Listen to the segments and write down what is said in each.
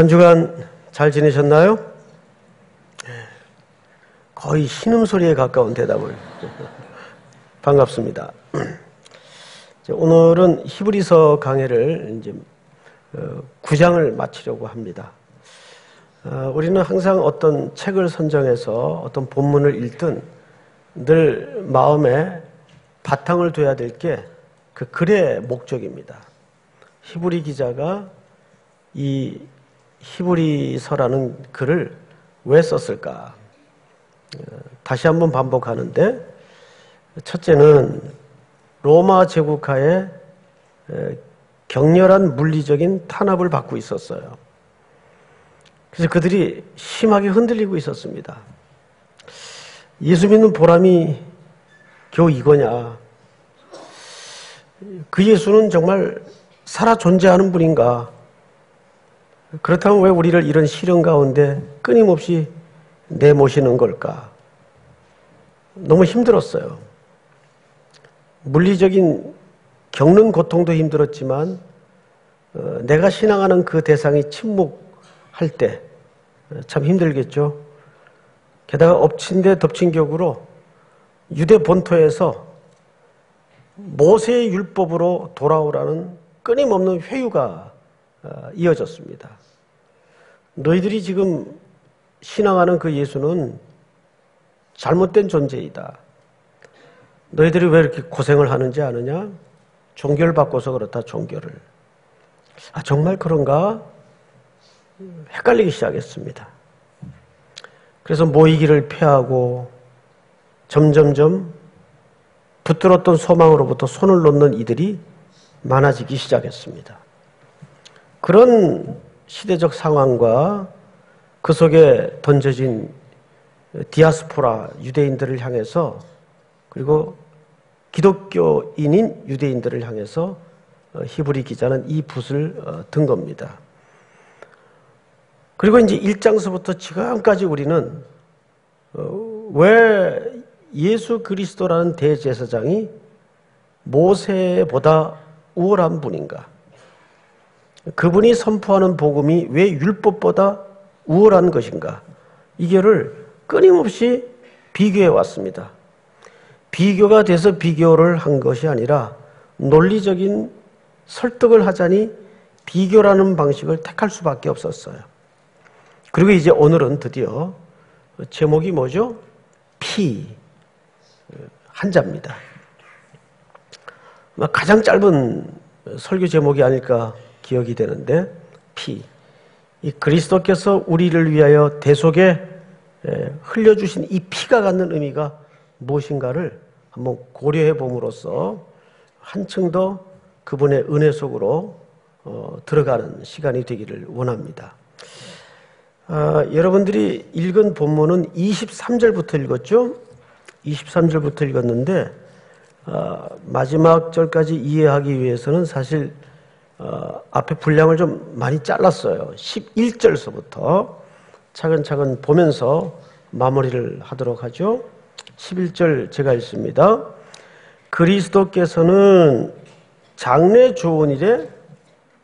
한 주간 잘 지내셨나요? 거의 신음소리에 가까운 대답을. 반갑습니다. 오늘은 히브리서 강해를 이제 9장을 마치려고 합니다. 우리는 항상 어떤 책을 선정해서 어떤 본문을 읽든 늘 마음에 바탕을 둬야 될 게 그 글의 목적입니다. 히브리 기자가 이 히브리서라는 글을 왜 썼을까? 다시 한번 반복하는데, 첫째는 로마 제국하에 격렬한 물리적인 탄압을 받고 있었어요. 그래서 그들이 심하게 흔들리고 있었습니다. 예수 믿는 보람이 겨우 이거냐? 그 예수는 정말 살아 존재하는 분인가? 그렇다면 왜 우리를 이런 시련 가운데 끊임없이 내모시는 걸까? 너무 힘들었어요. 물리적인 겪는 고통도 힘들었지만 내가 신앙하는 그 대상이 침묵할 때 참 힘들겠죠. 게다가 엎친 데 덮친 격으로 유대 본토에서 모세의 율법으로 돌아오라는 끊임없는 회유가 이어졌습니다. 너희들이 지금 신앙하는 그 예수는 잘못된 존재이다. 너희들이 왜 이렇게 고생을 하는지 아느냐? 종교를 바꿔서 그렇다, 종교를. 아, 정말 그런가? 헷갈리기 시작했습니다. 그래서 모이기를 피하고 점점점 붙들었던 소망으로부터 손을 놓는 이들이 많아지기 시작했습니다. 그런 시대적 상황과 그 속에 던져진 디아스포라 유대인들을 향해서, 그리고 기독교인인 유대인들을 향해서 히브리 기자는 이 붓을 든 겁니다. 그리고 이제 1장서부터 지금까지 우리는 왜 예수 그리스도라는 대제사장이 모세보다 우월한 분인가? 그분이 선포하는 복음이 왜 율법보다 우월한 것인가? 이거를 끊임없이 비교해 왔습니다. 비교가 돼서 비교를 한 것이 아니라 논리적인 설득을 하자니 비교라는 방식을 택할 수밖에 없었어요. 그리고 이제 오늘은 드디어 제목이 뭐죠? 피, 한자입니다. 가장 짧은 설교 제목이 아닐까 기억이 되는데, 피. 이 그리스도께서 우리를 위하여 대속에 흘려주신 이 피가 갖는 의미가 무엇인가를 한번 고려해 봄으로써 한층 더 그분의 은혜 속으로 들어가는 시간이 되기를 원합니다. 여러분들이 읽은 본문은 23절부터 읽었죠? 23절부터 읽었는데 마지막 절까지 이해하기 위해서는 사실 앞에 분량을 좀 많이 잘랐어요. 11절서부터 차근차근 보면서 마무리를 하도록 하죠. 11절 제가 읽습니다. 그리스도께서는 장래 좋은 일에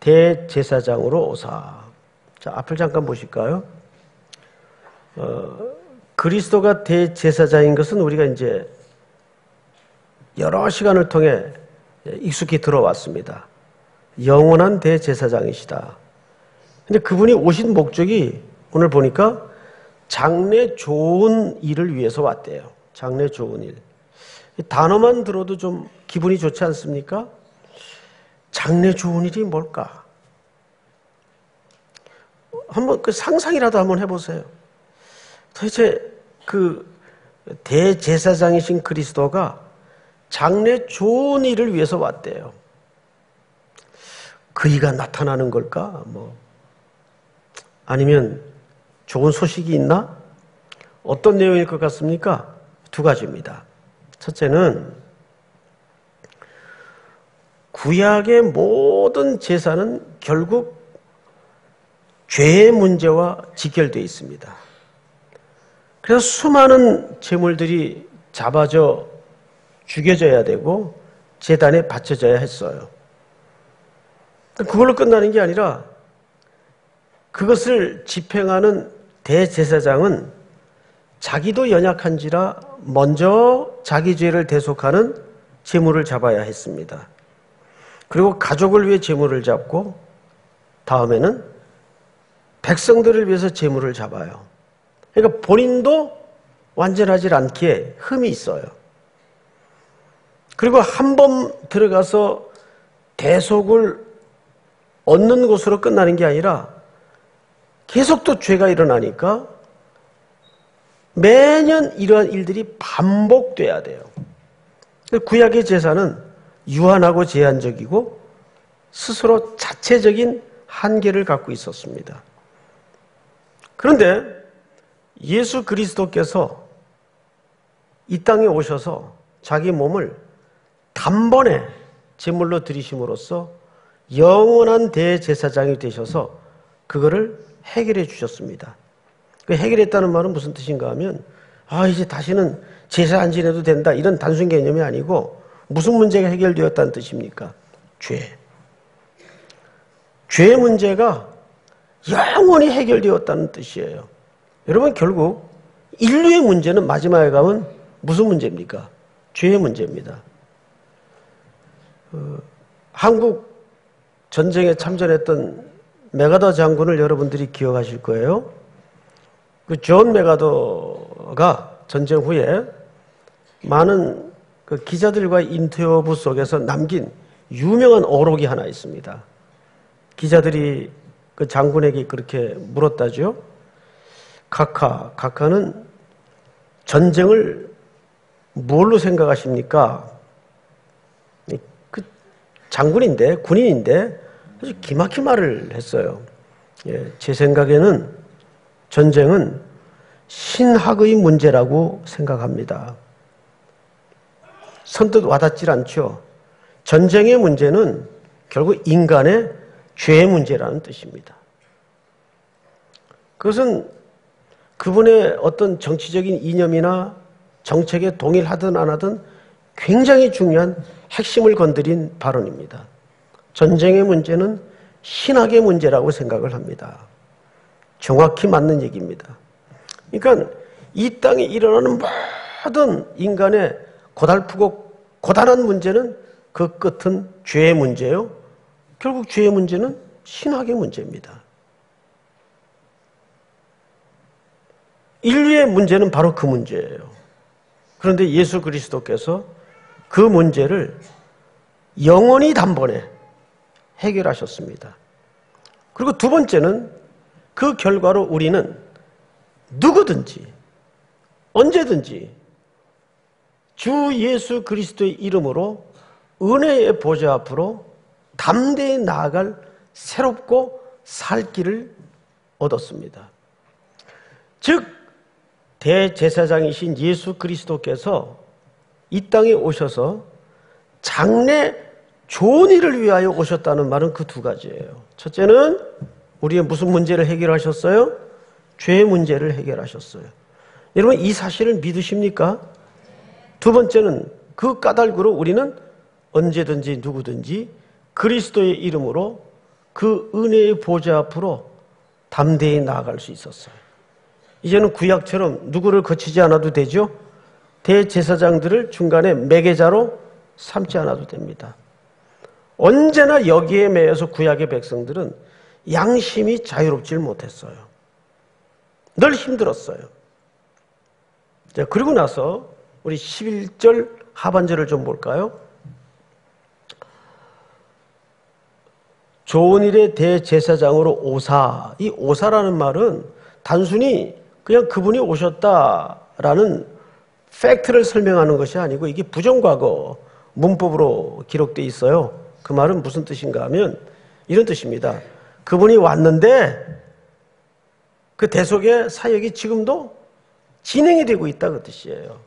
대제사장으로 오사. 자, 앞을 잠깐 보실까요? 그리스도가 대제사장인 것은 우리가 이제 여러 시간을 통해 익숙히 들어왔습니다. 영원한 대제사장이시다. 근데 그분이 오신 목적이 오늘 보니까 장래 좋은 일을 위해서 왔대요. 장래 좋은 일. 단어만 들어도 좀 기분이 좋지 않습니까? 장래 좋은 일이 뭘까? 한번 그 상상이라도 한번 해보세요. 도대체 그 대제사장이신 그리스도가 장래 좋은 일을 위해서 왔대요. 그이가 나타나는 걸까? 뭐 아니면 좋은 소식이 있나? 어떤 내용일 것 같습니까? 두 가지입니다. 첫째는 구약의 모든 제사는 결국 죄의 문제와 직결되어 있습니다. 그래서 수많은 제물들이 잡아져 죽여져야 되고 제단에 바쳐져야 했어요. 그걸로 끝나는 게 아니라 그것을 집행하는 대제사장은 자기도 연약한지라 먼저 자기 죄를 대속하는 제물을 잡아야 했습니다. 그리고 가족을 위해 제물을 잡고 다음에는 백성들을 위해서 제물을 잡아요. 그러니까 본인도 완전하지 않기에 흠이 있어요. 그리고 한 번 들어가서 대속을 얻는 곳으로 끝나는 게 아니라 계속 또 죄가 일어나니까 매년 이러한 일들이 반복돼야 돼요. 구약의 제사는 유한하고 제한적이고 스스로 자체적인 한계를 갖고 있었습니다. 그런데 예수 그리스도께서 이 땅에 오셔서 자기 몸을 단번에 제물로 드리심으로써 영원한 대제사장이 되셔서 그거를 해결해 주셨습니다. 그 해결했다는 말은 무슨 뜻인가 하면 이제 다시는 제사 안 지내도 된다 이런 단순 개념이 아니고 무슨 문제가 해결되었다는 뜻입니까? 죄의 문제가 영원히 해결되었다는 뜻이에요. 여러분 결국 인류의 문제는 마지막에 가면 무슨 문제입니까? 죄의 문제입니다. 한국 전쟁에 참전했던 맥아더 장군을 여러분들이 기억하실 거예요. 그 존 맥아더가 전쟁 후에 많은 그 기자들과 인터뷰 속에서 남긴 유명한 어록이 하나 있습니다. 기자들이 그 장군에게 그렇게 물었다죠. 카카는 전쟁을 뭘로 생각하십니까? 그 장군인데, 군인인데 아주 기막힌 말을 했어요. 제 생각에는 전쟁은 신학의 문제라고 생각합니다. 선뜻 와닿질 않죠. 전쟁의 문제는 결국 인간의 죄의 문제라는 뜻입니다. 그것은 그분의 어떤 정치적인 이념이나 정책에 동일하든 안 하든 굉장히 중요한 핵심을 건드린 발언입니다. 전쟁의 문제는 신학의 문제라고 생각을 합니다. 정확히 맞는 얘기입니다. 그러니까 이 땅에 일어나는 모든 인간의 고달프고 고단한 문제는 그 끝은 죄의 문제예요. 결국 죄의 문제는 신학의 문제입니다. 인류의 문제는 바로 그 문제예요. 그런데 예수 그리스도께서 그 문제를 영원히 단번에 해결하셨습니다. 그리고 두 번째는 그 결과로 우리는 누구든지 언제든지 주 예수 그리스도의 이름으로 은혜의 보좌 앞으로 담대히 나아갈 새롭고 살 길을 얻었습니다. 즉 대제사장이신 예수 그리스도께서 이 땅에 오셔서 장래 좋은 일을 위하여 오셨다는 말은 그 두 가지예요. 첫째는 우리의 무슨 문제를 해결하셨어요? 죄의 문제를 해결하셨어요. 여러분 이 사실을 믿으십니까? 두 번째는 그 까닭으로 우리는 언제든지 누구든지 그리스도의 이름으로 그 은혜의 보좌 앞으로 담대히 나아갈 수 있었어요. 이제는 구약처럼 누구를 거치지 않아도 되죠? 대제사장들을 중간에 매개자로 삼지 않아도 됩니다. 언제나 여기에 매여서 구약의 백성들은 양심이 자유롭질 못했어요. 늘 힘들었어요. 그리고 나서 우리 11절 하반절을 좀 볼까요? 좋은 일의 대제사장으로 오사. 이 오사라는 말은 단순히 그냥 그분이 오셨다라는 팩트를 설명하는 것이 아니고 이게 부정과거 문법으로 기록되어 있어요. 그 말은 무슨 뜻인가 하면 이런 뜻입니다. 그분이 왔는데 그 대속의 사역이 지금도 진행이 되고 있다 그 뜻이에요.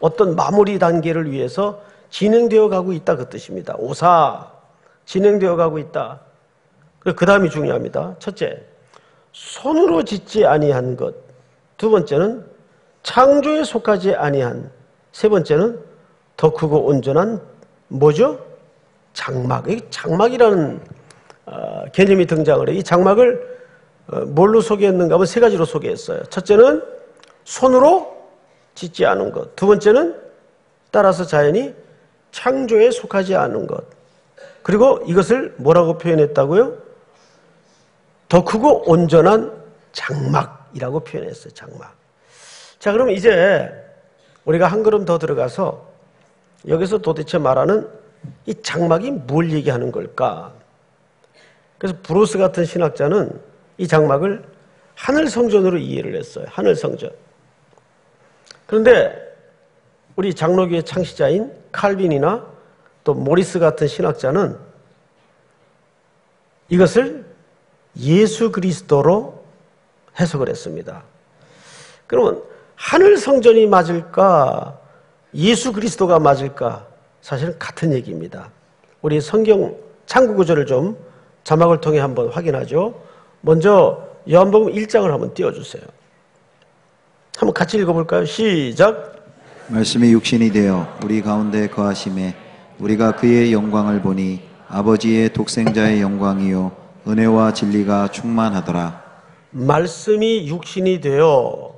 어떤 마무리 단계를 위해서 진행되어 가고 있다 그 뜻입니다. 오사. 진행되어 가고 있다. 그 다음이 중요합니다. 첫째, 손으로 짓지 아니한 것. 두 번째는 창조에 속하지 아니한. 세 번째는 더 크고 온전한 뭐죠? 장막. 이 장막이라는 개념이 등장을 해요. 이 장막을 뭘로 소개했는가 하면 세 가지로 소개했어요. 첫째는 손으로 짓지 않은 것. 두 번째는 따라서 자연이 창조에 속하지 않은 것. 그리고 이것을 뭐라고 표현했다고요? 더 크고 온전한 장막이라고 표현했어요. 장막. 자, 그럼 이제 우리가 한 걸음 더 들어가서 여기서 도대체 말하는 이 장막이 뭘 얘기하는 걸까? 그래서 브로스 같은 신학자는 이 장막을 하늘 성전으로 이해를 했어요. 하늘 성전. 그런데 우리 장로교의 창시자인 칼빈이나 또 모리스 같은 신학자는 이것을 예수 그리스도로 해석을 했습니다. 그러면 하늘 성전이 맞을까? 예수 그리스도가 맞을까? 사실은 같은 얘기입니다. 우리 성경 창구구절을 좀 자막을 통해 한번 확인하죠. 먼저 요한복음 1장을 한번 띄워주세요. 한번 같이 읽어볼까요? 시작! 말씀이 육신이 되어 우리 가운데 거하심에 우리가 그의 영광을 보니 아버지의 독생자의 영광이요 은혜와 진리가 충만하더라. 말씀이 육신이 되어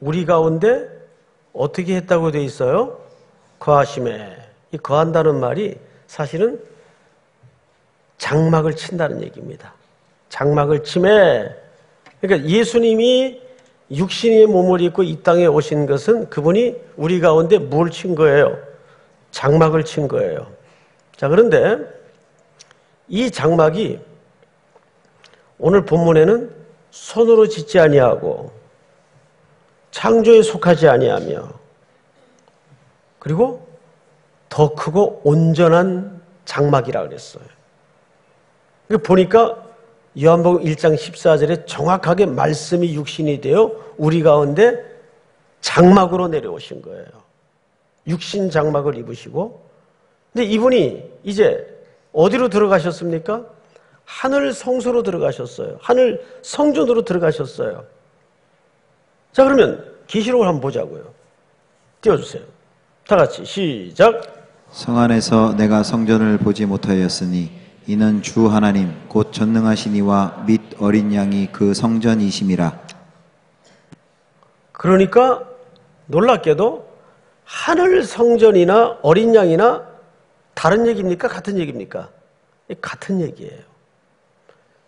우리 가운데 어떻게 했다고 되어 있어요? 거하심에. 이 거한다는 말이 사실은 장막을 친다는 얘기입니다. 장막을 치매. 그러니까 예수님이 육신의 몸을 입고 이 땅에 오신 것은 그분이 우리 가운데 뭘 친 거예요? 장막을 친 거예요. 자, 그런데 이 장막이 오늘 본문에는 손으로 짓지 아니하고 창조에 속하지 아니하며 그리고 더 크고 온전한 장막이라고 그랬어요. 보니까 요한복음 1장 14절에 정확하게 말씀이 육신이 되어 우리 가운데 장막으로 내려오신 거예요. 육신 장막을 입으시고. 근데 이분이 이제 어디로 들어가셨습니까? 하늘 성소로 들어가셨어요. 하늘 성전으로 들어가셨어요. 자, 그러면 기시록을 한번 보자고요. 띄워주세요. 다 같이 시작. 성 안에서 내가 성전을 보지 못하였으니 이는 주 하나님 곧 전능하신 이와 및 어린 양이 그 성전이심이라. 그러니까 놀랍게도 하늘 성전이나 어린 양이나 다른 얘기입니까? 같은 얘기입니까? 같은 얘기예요.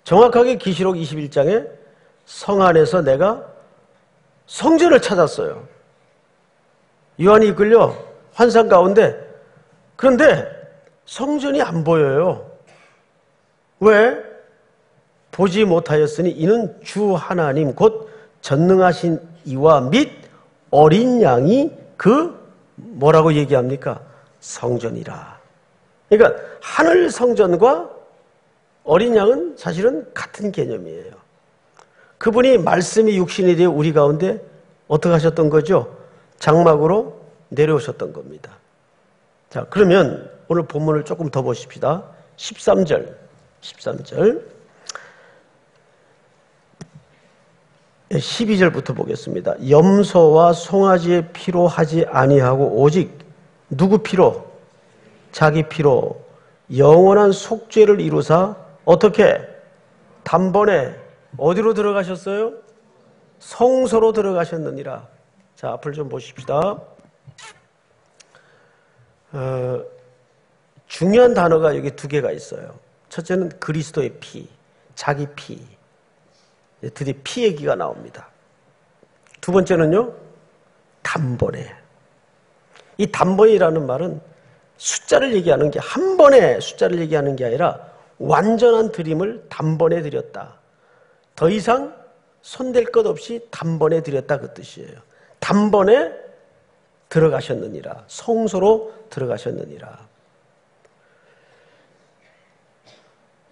정확하게 기시록 21장에 성 안에서 내가 성전을 찾았어요. 요한이 이끌려 환상 가운데. 그런데 성전이 안 보여요. 왜? 보지 못하였으니 이는 주 하나님 곧 전능하신 이와 및 어린 양이 그 뭐라고 얘기합니까? 성전이라. 그러니까 하늘 성전과 어린 양은 사실은 같은 개념이에요. 그분이 말씀이 육신이 되어 우리 가운데 어떻게 하셨던 거죠? 장막으로 내려오셨던 겁니다. 자, 그러면 오늘 본문을 조금 더 보십시다. 13절 12절부터 보겠습니다. 염소와 송아지의 피로 하지 아니하고 오직 누구 피로? 자기 피로 영원한 속죄를 이루사 어떻게? 단번에 어디로 들어가셨어요? 성소로 들어가셨느니라. 자, 앞을 좀 보십시다. 중요한 단어가 여기 두 개가 있어요. 첫째는 그리스도의 피, 자기 피. 드디어 피 얘기가 나옵니다. 두 번째는요, 단번에. 이 단번이라는 말은 숫자를 얘기하는 게, 한 번에 숫자를 얘기하는 게 아니라 완전한 드림을 단번에 드렸다. 더 이상 손댈 것 없이 단번에 드렸다, 그 뜻이에요. 단번에 들어가셨느니라. 성소로 들어가셨느니라.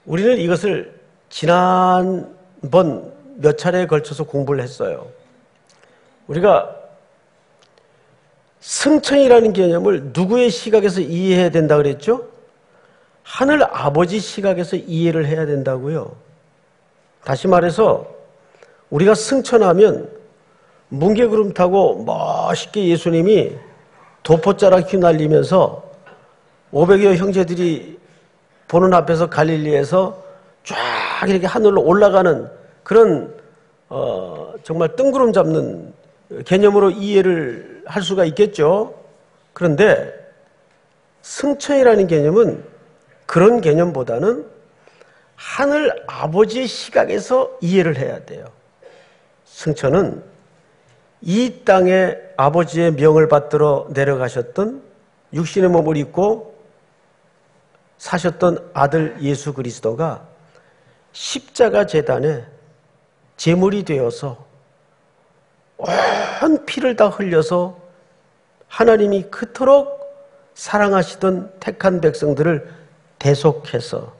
우리는 이것을 지난번 몇 차례에 걸쳐서 공부를 했어요. 우리가 승천이라는 개념을 누구의 시각에서 이해해야 된다고 그랬죠? 하늘 아버지 시각에서 이해를 해야 된다고요. 다시 말해서 우리가 승천하면 뭉게구름 타고 멋있게 예수님이 도포자락 휘날리면서 500여 형제들이 보는 앞에서 갈릴리에서 쫙 이렇게 하늘로 올라가는 그런 정말 뜬구름 잡는 개념으로 이해를 할 수가 있겠죠. 그런데 승천이라는 개념은 그런 개념보다는 하늘 아버지의 시각에서 이해를 해야 돼요. 승천은 이 땅에 아버지의 명을 받들어 내려가셨던 육신의 몸을 입고 사셨던 아들 예수 그리스도가 십자가 제단에 제물이 되어서 온 피를 다 흘려서 하나님이 그토록 사랑하시던 택한 백성들을 대속해서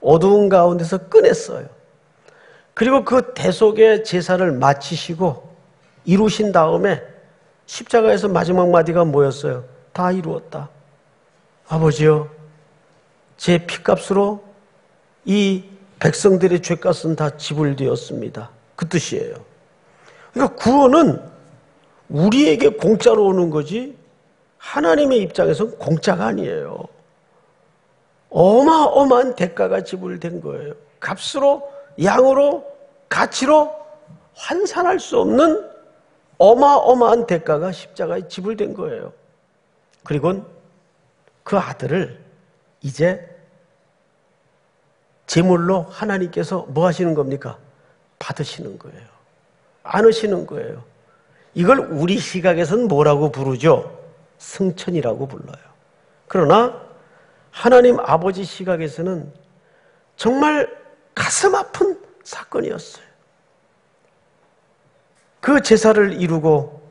어두운 가운데서 꺼냈어요. 그리고 그 대속의 제사를 마치시고 이루신 다음에 십자가에서 마지막 마디가 뭐였어요? 다 이루었다. 아버지여, 제 피값으로 이 백성들의 죄값은 다 지불되었습니다. 그 뜻이에요. 그러니까 구원은 우리에게 공짜로 오는 거지 하나님의 입장에서는 공짜가 아니에요. 어마어마한 대가가 지불된 거예요. 값으로, 양으로, 가치로 환산할 수 없는 어마어마한 대가가 십자가에 지불된 거예요. 그리고는 그 아들을 이제 제물로 하나님께서 뭐 하시는 겁니까? 받으시는 거예요. 안으시는 거예요. 이걸 우리 시각에서는 뭐라고 부르죠? 승천이라고 불러요. 그러나 하나님 아버지 시각에서는 정말 가슴 아픈 사건이었어요. 그 제사를 이루고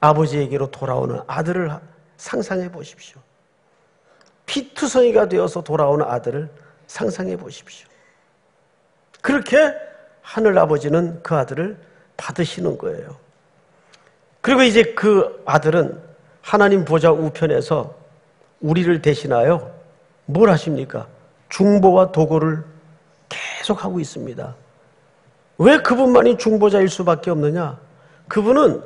아버지에게로 돌아오는 아들을 상상해 보십시오. 피투성이가 되어서 돌아오는 아들을 상상해 보십시오. 그렇게 하늘 아버지는 그 아들을 받으시는 거예요. 그리고 이제 그 아들은 하나님 보좌 우편에서 우리를 대신하여 뭘 하십니까? 중보와 도고를 계속 하고 있습니다. 왜 그분만이 중보자일 수밖에 없느냐? 그분은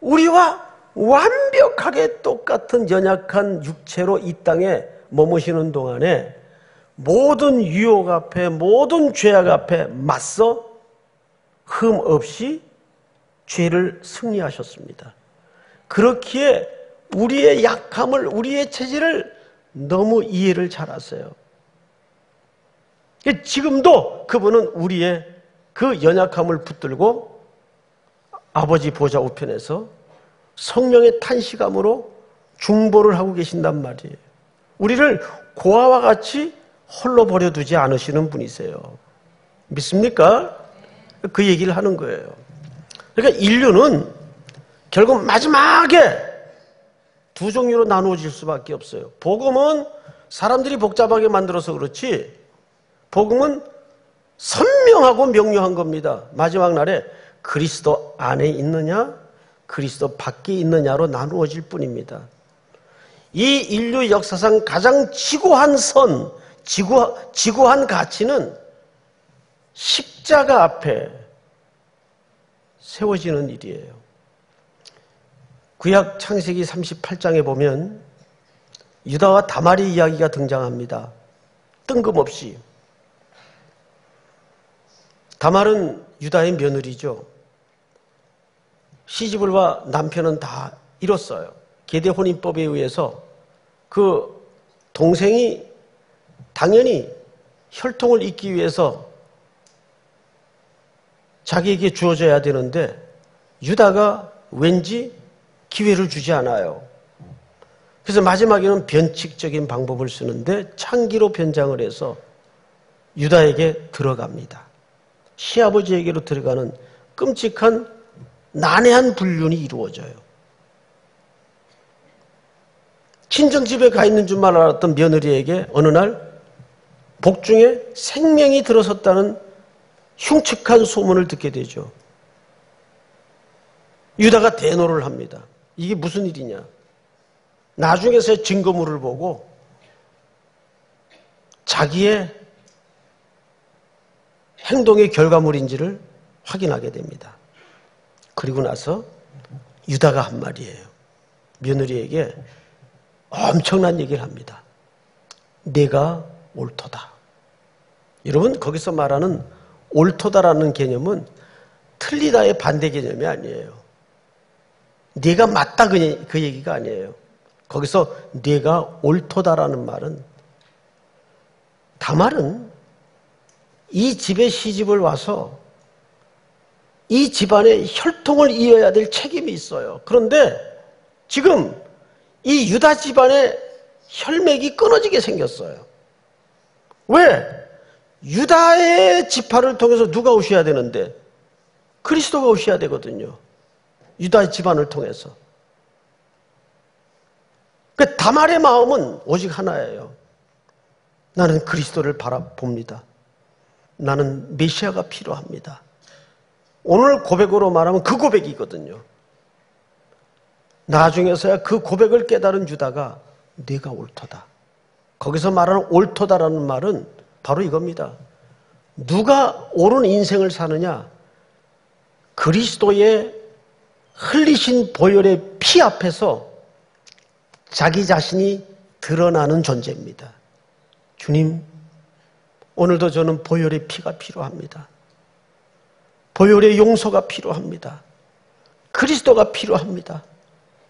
우리와 완벽하게 똑같은 연약한 육체로 이 땅에 머무시는 동안에 모든 유혹 앞에, 모든 죄악 앞에 맞서 흠 없이 죄를 승리하셨습니다. 그렇기에 우리의 약함을, 우리의 체질을 너무 이해를 잘하세요. 지금도 그분은 우리의 그 연약함을 붙들고 아버지 보좌 우편에서 성령의 탄식함으로 중보를 하고 계신단 말이에요. 우리를 고아와 같이 홀로 버려두지 않으시는 분이세요. 믿습니까? 그 얘기를 하는 거예요. 그러니까 인류는 결국 마지막에 두 종류로 나누어질 수밖에 없어요. 복음은 사람들이 복잡하게 만들어서 그렇지, 복음은 선명하고 명료한 겁니다. 마지막 날에 그리스도 안에 있느냐, 그리스도 밖에 있느냐로 나누어질 뿐입니다. 이 인류 역사상 가장 지구한 선, 지구한 가치는 십자가 앞에 세워지는 일이에요. 구약 창세기 38장에 보면 유다와 다말의 이야기가 등장합니다. 뜬금없이. 다말은 유다의 며느리죠. 시집을 와 남편은 다 잃었어요. 계대혼인법에 의해서 그 동생이 당연히 혈통을 잇기 위해서 자기에게 주어져야 되는데 유다가 왠지 기회를 주지 않아요. 그래서 마지막에는 변칙적인 방법을 쓰는데 창기로 변장을 해서 유다에게 들어갑니다. 시아버지에게로 들어가는 끔찍한 난해한 불륜이 이루어져요. 친정집에 가 있는 줄만 알았던 며느리에게 어느 날 복중에 생명이 들어섰다는 흉측한 소문을 듣게 되죠. 유다가 대노를 합니다. 이게 무슨 일이냐. 나중에서야 증거물을 보고 자기의 행동의 결과물인지를 확인하게 됩니다. 그리고 나서 유다가 한 말이에요. 며느리에게 엄청난 얘기를 합니다. 내가 옳도다. 여러분, 거기서 말하는 옳다라는 개념은 틀리다의 반대 개념이 아니에요. 네가 맞다 그 얘기가 아니에요. 거기서 네가 옳다라는 말은 다말은 이 집에 시집을 와서 이 집안의 혈통을 이어야 될 책임이 있어요. 그런데 지금 이 유다 집안의 혈맥이 끊어지게 생겼어요. 왜? 유다의 지파를 통해서 누가 오셔야 되는데? 그리스도가 오셔야 되거든요. 유다 집안을 통해서. 그 다말의 마음은 오직 하나예요. 나는 그리스도를 바라봅니다. 나는 메시아가 필요합니다. 오늘 고백으로 말하면 그 고백이거든요. 나중에서야 그 고백을 깨달은 유다가 네가 옳다다. 거기서 말하는 옳다다라는 말은 바로 이겁니다. 누가 옳은 인생을 사느냐? 그리스도의 흘리신 보혈의 피 앞에서 자기 자신이 드러나는 존재입니다. 주님, 오늘도 저는 보혈의 피가 필요합니다. 보혈의 용서가 필요합니다. 그리스도가 필요합니다.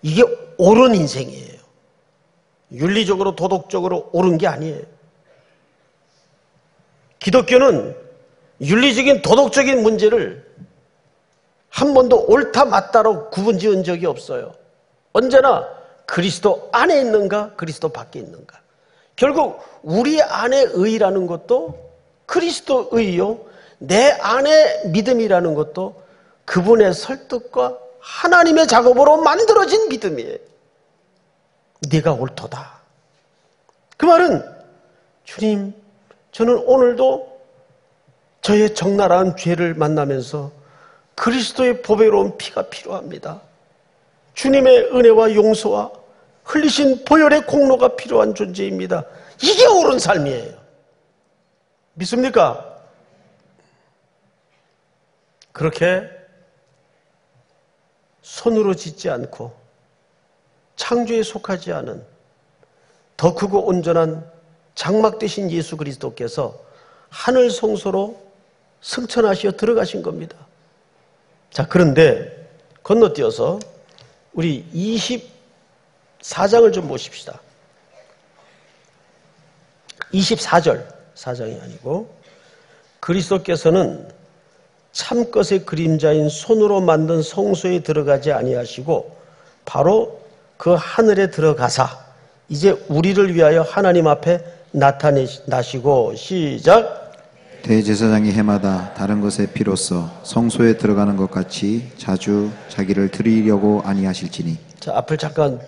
이게 옳은 인생이에요. 윤리적으로 도덕적으로 옳은 게 아니에요. 기독교는 윤리적인 도덕적인 문제를 한 번도 옳다 맞다로 구분지은 적이 없어요. 언제나 그리스도 안에 있는가 그리스도 밖에 있는가. 결국 우리 안에 의라는 것도 그리스도의요, 내 안에 믿음이라는 것도 그분의 설득과 하나님의 작업으로 만들어진 믿음이에요. 네가 옳도다. 그 말은 주님, 저는 오늘도 저의 적나라한 죄를 만나면서 그리스도의 보배로운 피가 필요합니다. 주님의 은혜와 용서와 흘리신 보혈의 공로가 필요한 존재입니다. 이게 옳은 삶이에요. 믿습니까? 그렇게 손으로 짓지 않고 창조에 속하지 않은 더 크고 온전한 장막 되신 예수 그리스도께서 하늘 성소로 승천하시어 들어가신 겁니다. 자, 그런데 건너뛰어서 우리 24장을 좀 보십시다. 24절, 4장이 아니고 그리스도께서는 참 것의 그림자인 손으로 만든 성소에 들어가지 아니하시고 바로 그 하늘에 들어가사 이제 우리를 위하여 하나님 앞에 나타나시고 시작. 대제사장이 해마다 다른 것의 피로써 성소에 들어가는 것 같이 자주 자기를 드리려고 아니하실지니. 자, 앞을 잠깐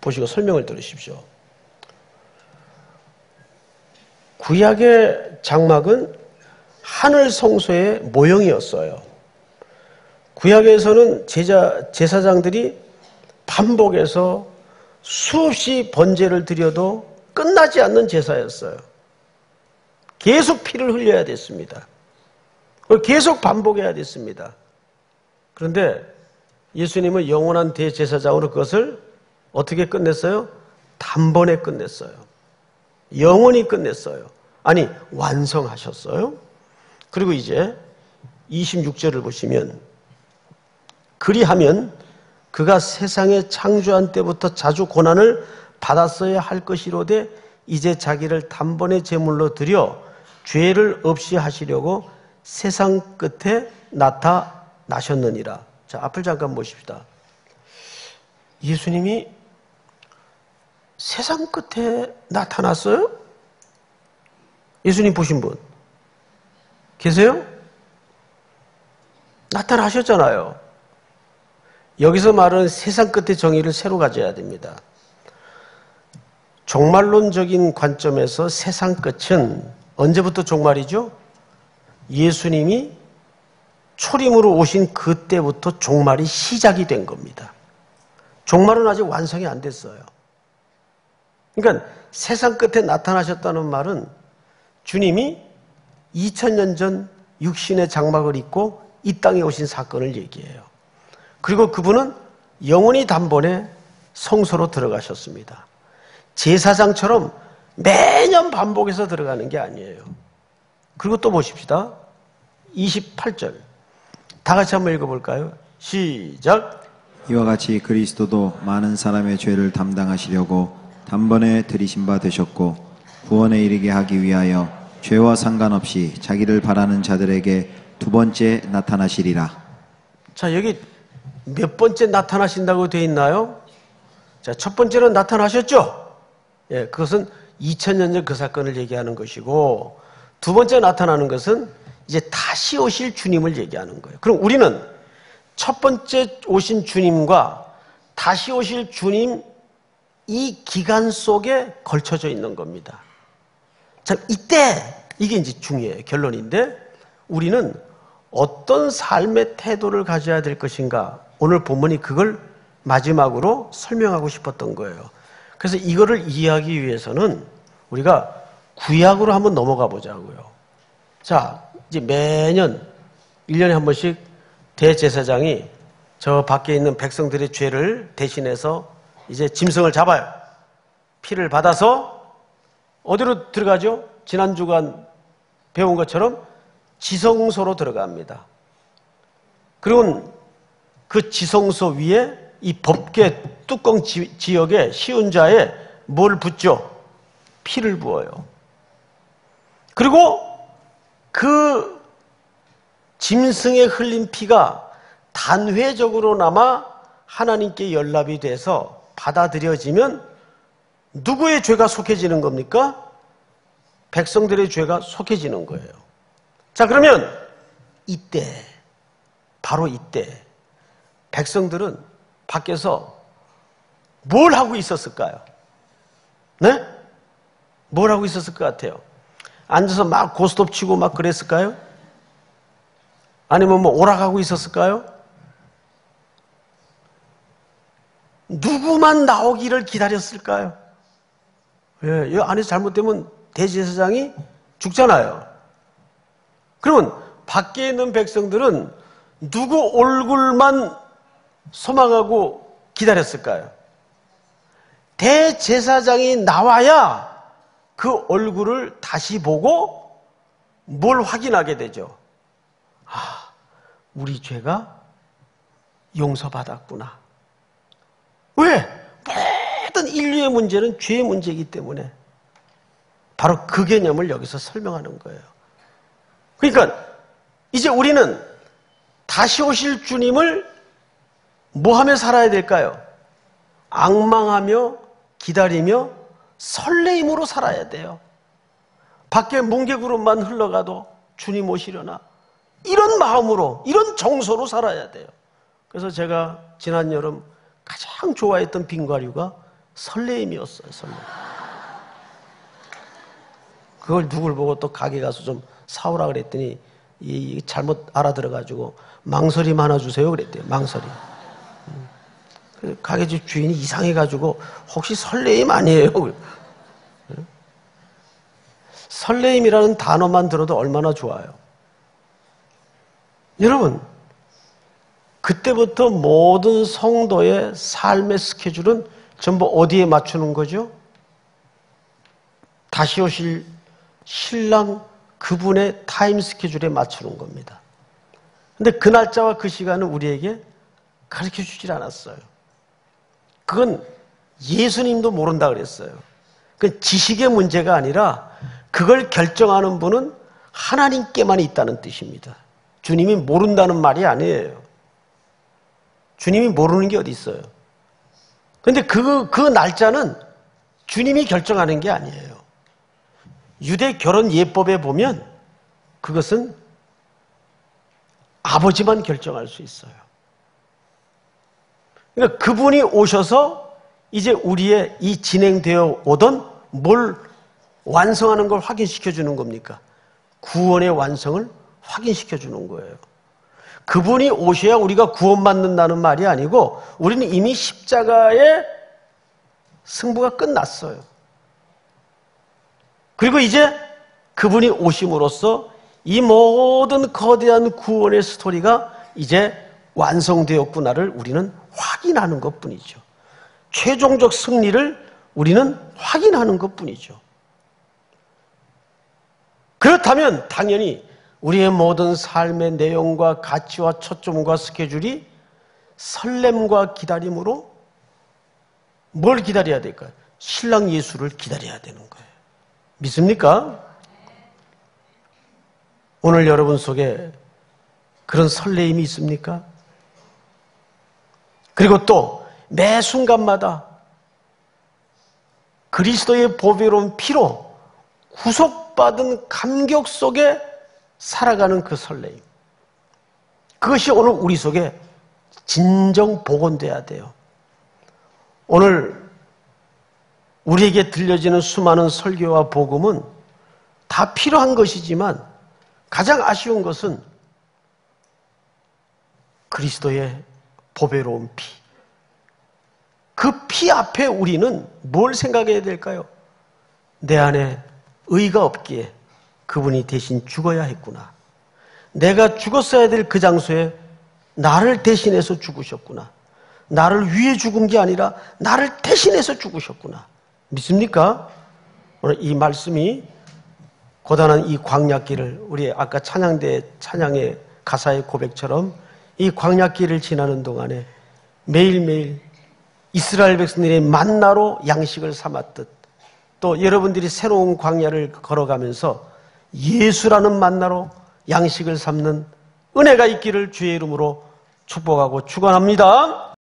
보시고 설명을 들으십시오. 구약의 장막은 하늘 성소의 모형이었어요. 구약에서는 제사장들이 반복해서 수없이 번제를 드려도 끝나지 않는 제사였어요. 계속 피를 흘려야 됐습니다. 계속 반복해야 됐습니다. 그런데 예수님은 영원한 대제사장으로 그것을 어떻게 끝냈어요? 단번에 끝냈어요. 영원히 끝냈어요. 아니, 완성하셨어요. 그리고 이제 26절을 보시면 그리하면 그가 세상에 창조한 때부터 자주 고난을 받았어야 할 것이로되 이제 자기를 단번에 제물로 드려 죄를 없이 하시려고 세상 끝에 나타나셨느니라. 자, 앞을 잠깐 보십시다. 예수님이 세상 끝에 나타났어요? 예수님 보신 분 계세요? 나타나셨잖아요. 여기서 말하는 세상 끝의 정의를 새로 가져야 됩니다. 종말론적인 관점에서 세상 끝은 언제부터 종말이죠? 예수님이 초림으로 오신 그때부터 종말이 시작이 된 겁니다. 종말은 아직 완성이 안 됐어요. 그러니까 세상 끝에 나타나셨다는 말은 주님이 2000년 전 육신의 장막을 입고 이 땅에 오신 사건을 얘기해요. 그리고 그분은 영원히 단번에 성소로 들어가셨습니다. 제사장처럼 매년 반복해서 들어가는 게 아니에요. 그리고 또 보십시다. 28절 다 같이 한번 읽어볼까요? 시작. 이와 같이 그리스도도 많은 사람의 죄를 담당하시려고 단번에 들이신 바 되셨고 구원에 이르게 하기 위하여 죄와 상관없이 자기를 바라는 자들에게 두 번째 나타나시리라. 자, 여기 몇 번째 나타나신다고 되어 있나요? 자, 첫 번째로 나타나셨죠? 예, 그것은 2000년 전 그 사건을 얘기하는 것이고, 두 번째 나타나는 것은 이제 다시 오실 주님을 얘기하는 거예요. 그럼 우리는 첫 번째 오신 주님과 다시 오실 주님 이 기간 속에 걸쳐져 있는 겁니다. 참, 이때 이게 이제 중요해요. 결론인데, 우리는 어떤 삶의 태도를 가져야 될 것인가, 오늘 본문이 그걸 마지막으로 설명하고 싶었던 거예요. 그래서 이거를 이해하기 위해서는 우리가 구약으로 한번 넘어가 보자고요. 자, 이제 매년 1년에 한 번씩 대제사장이 저 밖에 있는 백성들의 죄를 대신해서 이제 짐승을 잡아요. 피를 받아서 어디로 들어가죠? 지난 주간 배운 것처럼 지성소로 들어갑니다. 그리고 그 지성소 위에 이 법궤 뚜껑 지역에 씌운 자에 뭘 붓죠? 피를 부어요. 그리고 그 짐승에 흘린 피가 단회적으로나마 하나님께 연락이 돼서 받아들여지면 누구의 죄가 속해지는 겁니까? 백성들의 죄가 속해지는 거예요. 자, 그러면 이때, 바로 이때 백성들은 밖에서 뭘 하고 있었을까요? 네? 뭘 하고 있었을 것 같아요? 앉아서 막 고스톱 치고 막 그랬을까요? 아니면 뭐 오락하고 있었을까요? 누구만 나오기를 기다렸을까요? 예, 이 안에서 잘못되면 대제사장이 죽잖아요. 그러면 밖에 있는 백성들은 누구 얼굴만 소망하고 기다렸을까요? 대제사장이 나와야 그 얼굴을 다시 보고 뭘 확인하게 되죠. 아, 우리 죄가 용서받았구나. 왜? 모든 인류의 문제는 죄의 문제이기 때문에 바로 그 개념을 여기서 설명하는 거예요. 그러니까 이제 우리는 다시 오실 주님을 뭐하며 살아야 될까요? 앙망하며 기다리며 설레임으로 살아야 돼요. 밖에 뭉게구름만 흘러가도 주님 오시려나, 이런 마음으로, 이런 정서로 살아야 돼요. 그래서 제가 지난 여름 가장 좋아했던 빙과류가 설레임이었어요. 설레임. 그걸 누굴 보고 또 가게 가서 좀 사오라 그랬더니 잘못 알아들어가지고 망설임 하나 주세요 그랬대요. 망설임. 가게집 주인이 이상해가지고 혹시 설레임 아니에요? 설레임이라는 단어만 들어도 얼마나 좋아요. 여러분, 그때부터 모든 성도의 삶의 스케줄은 전부 어디에 맞추는 거죠? 다시 오실 신랑 그분의 타임 스케줄에 맞추는 겁니다. 근데 그 날짜와 그 시간은 우리에게 가르쳐주질 않았어요. 그건 예수님도 모른다 그랬어요. 그건 지식의 문제가 아니라 그걸 결정하는 분은 하나님께만 있다는 뜻입니다. 주님이 모른다는 말이 아니에요. 주님이 모르는 게 어디 있어요. 그런데 그 날짜는 주님이 결정하는 게 아니에요. 유대 결혼 예법에 보면 그것은 아버지만 결정할 수 있어요. 그러니까 그분이 오셔서 이제 우리의 이 진행되어 오던 뭘 완성하는 걸 확인시켜주는 겁니까? 구원의 완성을 확인시켜주는 거예요. 그분이 오셔야 우리가 구원받는다는 말이 아니고, 우리는 이미 십자가의 승부가 끝났어요. 그리고 이제 그분이 오심으로써 이 모든 거대한 구원의 스토리가 이제 완성되었구나를 우리는 확인하는 것뿐이죠. 최종적 승리를 우리는 확인하는 것뿐이죠. 그렇다면 당연히 우리의 모든 삶의 내용과 가치와 초점과 스케줄이 설렘과 기다림으로 뭘 기다려야 될까요? 신랑 예수를 기다려야 되는 거예요. 믿습니까? 오늘 여러분 속에 그런 설레임이 있습니까? 그리고 또 매 순간마다 그리스도의 보배로운 피로 구속받은 감격 속에 살아가는 그 설레임, 그것이 오늘 우리 속에 진정 복원돼야 돼요. 오늘 우리에게 들려지는 수많은 설교와 복음은 다 필요한 것이지만 가장 아쉬운 것은 그리스도의 보배로운 피, 그 피 앞에 우리는 뭘 생각해야 될까요? 내 안에 의가 없기에 그분이 대신 죽어야 했구나. 내가 죽었어야 될 그 장소에 나를 대신해서 죽으셨구나. 나를 위해 죽은 게 아니라 나를 대신해서 죽으셨구나. 믿습니까? 오늘 이 말씀이 고단한 이 광야길을, 우리 아까 찬양대 찬양의 가사의 고백처럼 이 광야길을 지나는 동안에 매일매일 이스라엘 백성들이 만나로 양식을 삼았듯, 또 여러분들이 새로운 광야를 걸어가면서 예수라는 만나로 양식을 삼는 은혜가 있기를 주의 이름으로 축복하고 축원합니다.